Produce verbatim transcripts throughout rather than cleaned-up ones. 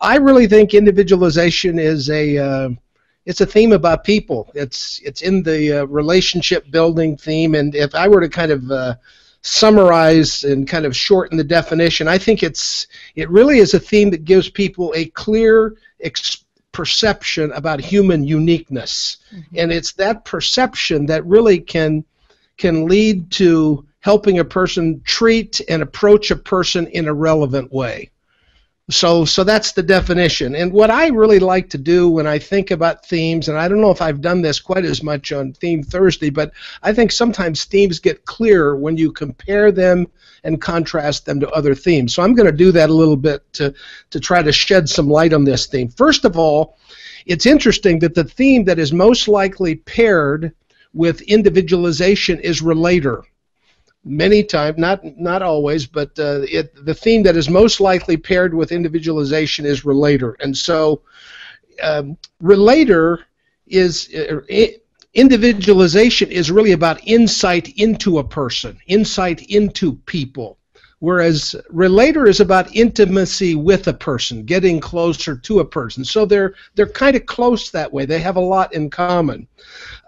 I really think individualization is a uh, it's a theme about people. It's it's in the uh, relationship building theme, and if I were to kind of uh, summarize and kind of shorten the definition, I think it's it really is a theme that gives people a clear experience. Perception about human uniqueness, mm-hmm. and it's that perception that really can can lead to helping a person treat and approach a person in a relevant way. So, so that's the definition. And what I really like to do when I think about themes, and I don't know if I've done this quite as much on Theme Thursday, but I think sometimes themes get clearer when you compare them and contrast them to other themes. So I'm going to do that a little bit to, to try to shed some light on this theme. First of all, it's interesting that the theme that is most likely paired with individualization is relator. Many times, not not always, but uh, it, the theme that is most likely paired with individualization is relator. And so um, relator is, uh, individualization is really about insight into a person, insight into people, whereas relator is about intimacy with a person, getting closer to a person. So they're, they're kind of close that way. They have a lot in common.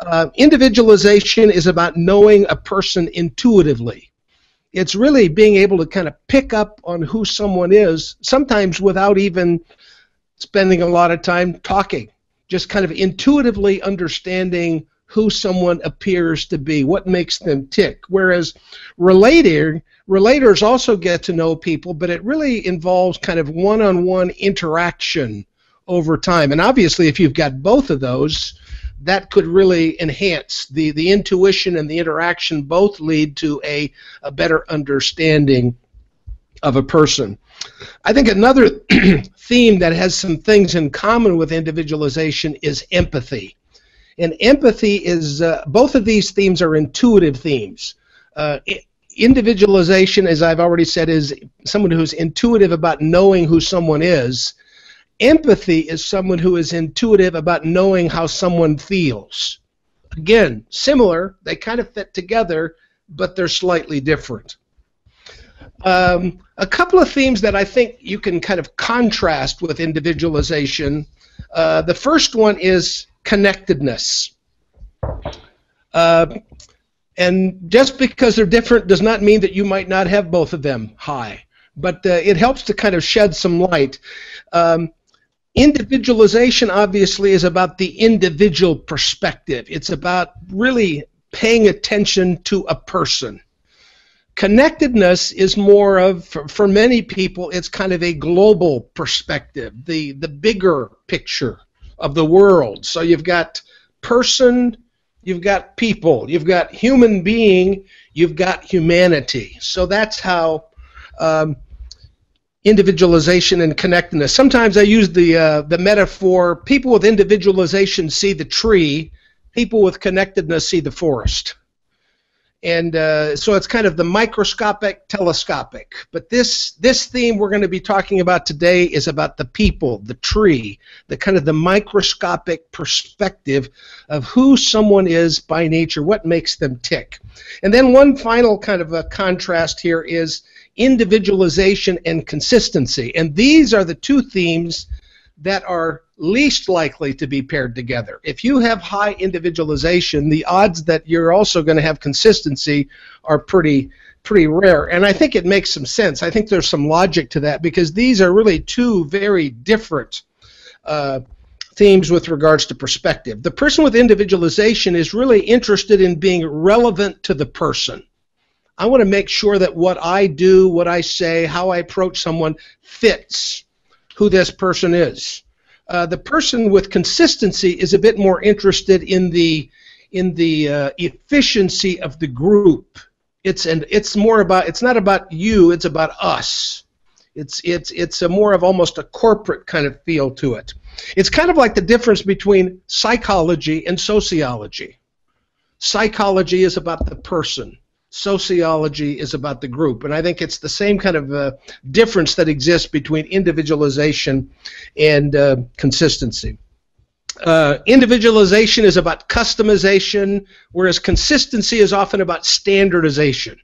Uh, individualization is about knowing a person intuitively. It's really being able to kind of pick up on who someone is, sometimes without even spending a lot of time talking, just kind of intuitively understanding who someone appears to be, what makes them tick. Whereas relator, relators also get to know people, but it really involves kind of one-on-one interaction over time. And obviously, if you've got both of those, that could really enhance. The, the intuition and the interaction both lead to a, a better understanding of a person. I think another theme that has some things in common with individualization is empathy. And empathy is, uh, both of these themes are intuitive themes. Uh, individualization, as I've already said, is someone who's intuitive about knowing who someone is. Empathy is someone who is intuitive about knowing how someone feels. Again, similar, they kind of fit together, but they're slightly different. Um, a couple of themes that I think you can kind of contrast with individualization. Uh, the first one is connectedness. Uh, and just because they're different does not mean that you might not have both of them high. But uh, it helps to kind of shed some light. Um, individualization, obviously, is about the individual perspective. It's about really paying attention to a person. Connectedness is more of, for, for many people, it's kind of a global perspective, the, the bigger picture of the world. So you've got person, you've got people, you've got human being, you've got humanity. So that's how um, individualization and connectedness. Sometimes I use the, uh, the metaphor, people with individualization see the tree, people with connectedness see the forest. And uh, so it's kind of the microscopic, telescopic. But this, this theme we're going to be talking about today is about the people, the tree, the kind of the microscopic perspective of who someone is by nature, what makes them tick. And then one final kind of a contrast here is individualization and consistency. And these are the two themes that are least likely to be paired together. If you have high individualization, the odds that you're also going to have consistency are pretty pretty rare. And I think it makes some sense. I think there's some logic to that because these are really two very different uh, themes with regards to perspective. The person with individualization is really interested in being relevant to the person. I want to make sure that what I do, what I say, how I approach someone fits who this person is. Uh, the person with consistency is a bit more interested in the in the uh, efficiency of the group. It's and it's more about it's not about you. It's about us. It's it's it's a more of almost a corporate kind of feel to it. It's kind of like the difference between psychology and sociology. Psychology is about the person. Sociology is about the group, and I think it's the same kind of uh, difference that exists between individualization and uh, consistency. Uh, individualization is about customization, whereas consistency is often about standardization.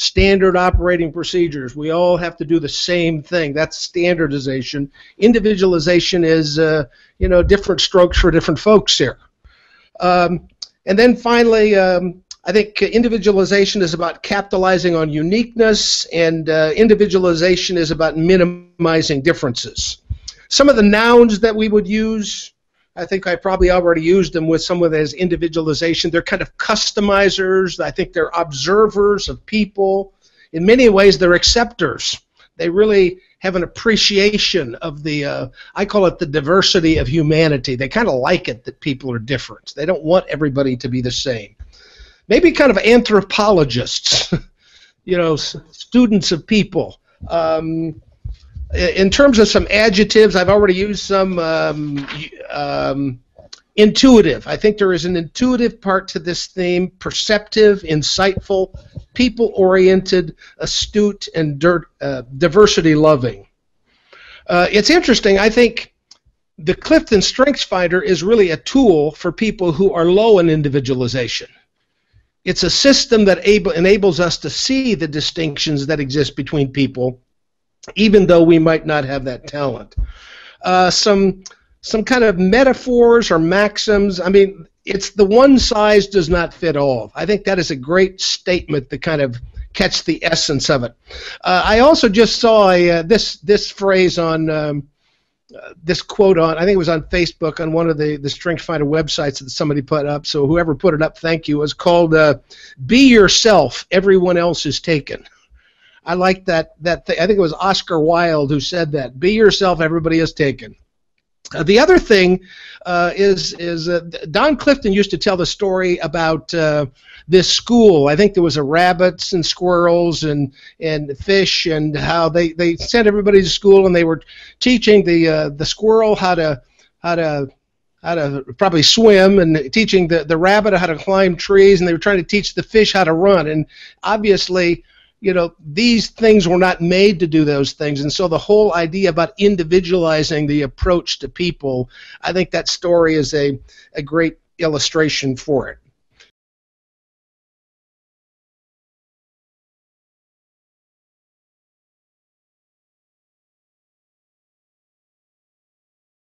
Standard operating procedures. We all have to do the same thing. That's standardization. Individualization is, uh, you know, different strokes for different folks here. Um, and then finally, um, I think individualization is about capitalizing on uniqueness, and uh, individualization is about minimizing differences. Some of the nouns that we would use, I think I probably already used them with someone that has individualization. They're kind of customizers. I think they're observers of people. In many ways, they're acceptors. They really have an appreciation of the, uh, I call it the diversity of humanity. They kind of like it that people are different. They don't want everybody to be the same. Maybe kind of anthropologists, you know, students of people. Um, in terms of some adjectives, I've already used some. um, um, intuitive. I think there is an intuitive part to this theme, perceptive, insightful, people-oriented, astute, and dirt, uh, diversity-loving. Uh, it's interesting. I think the Clifton StrengthsFinder is really a tool for people who are low in individualization. It's a system that able, enables us to see the distinctions that exist between people, even though we might not have that talent. Uh, some, some kind of metaphors or maxims. I mean, it's the one size does not fit all. I think that is a great statement to kind of catch the essence of it. Uh, I also just saw a, uh, this, this phrase on, um, uh, this quote on, I think it was on Facebook, on one of the, the StrengthsFinder websites that somebody put up. So whoever put it up, thank you. It was called, uh, Be Yourself, Everyone Else is Taken. I like that, that thing. I think it was Oscar Wilde who said that. Be yourself, everybody is taken. Uh, the other thing uh, is, is uh, Don Clifton used to tell the story about uh, this school. I think there was a rabbits and squirrels and, and fish, and how they, they sent everybody to school, and they were teaching the, uh, the squirrel how to, how to, how to probably swim, and teaching the, the rabbit how to climb trees, and they were trying to teach the fish how to run. And obviously, you know, these things were not made to do those things, and so the whole idea about individualizing the approach to people, I think that story is a, a great illustration for it.